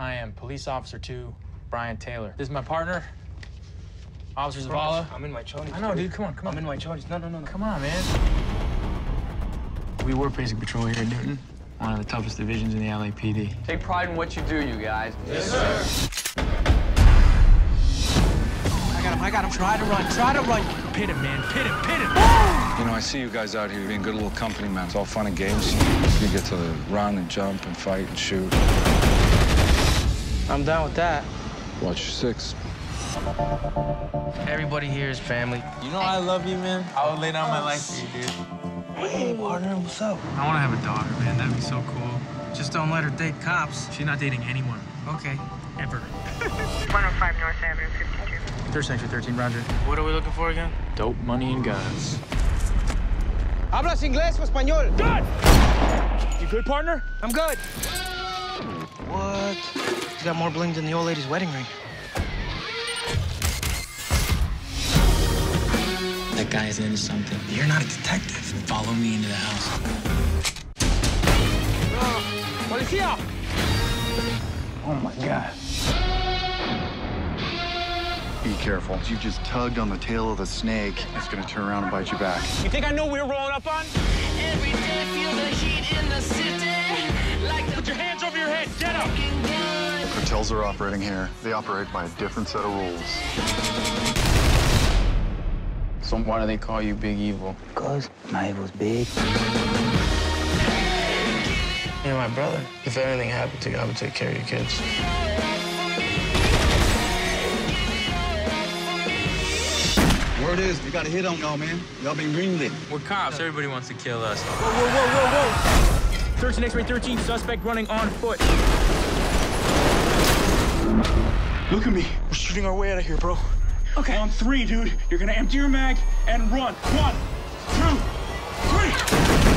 I am Police Officer 2, Brian Taylor. This is my partner, Officer Zavala. I'm in my chonies. I know, dude. Come on, come on. I'm in my chonies. No. Come on, man. We were basic patrol here in Newton, one of the toughest divisions in the LAPD. Take pride in what you do, you guys. Yes, sir. I got him. Try to run. Pit him, man. Pit him. You know, I see you guys out here being good little company, man. It's all fun and games. You get to run and jump and fight and shoot. I'm down with that. Watch your six. Everybody here is family. You know I love you, man. I would lay down my life for you, dude. Hey, partner, what's up? I want to have a daughter, man. That'd be so cool. Just don't let her date cops. She's not dating anyone. Okay. Ever. 105 North Avenue, 52. Third Section 13, roger. What are we looking for again? Dope, money, and guns. Hablas inglés o español? Good! You good, partner? I'm good. What? He's got more bling than the old lady's wedding ring. That guy is into something. You're not a detective. Follow me into the house. Policía! Oh, my God. Be careful. You just tugged on the tail of the snake. It's going to turn around and bite you back. You think I know what you're rolling up on? Every day feel the heat in the city. Put your hands over your head. Get up. Cartels are operating here. They operate by a different set of rules. So why do they call you Big Evil? Because my evil's big. You're my brother. If anything happened to you, I would take care of your kids. Word is, we got a hit on y'all, man. Y'all been greenlit. We're cops. Everybody wants to kill us. Whoa. Search and X-ray 13, suspect running on foot. Look at me. We're shooting our way out of here, bro. Okay. On three, dude. You're gonna empty your mag and run. 1, 2, 3.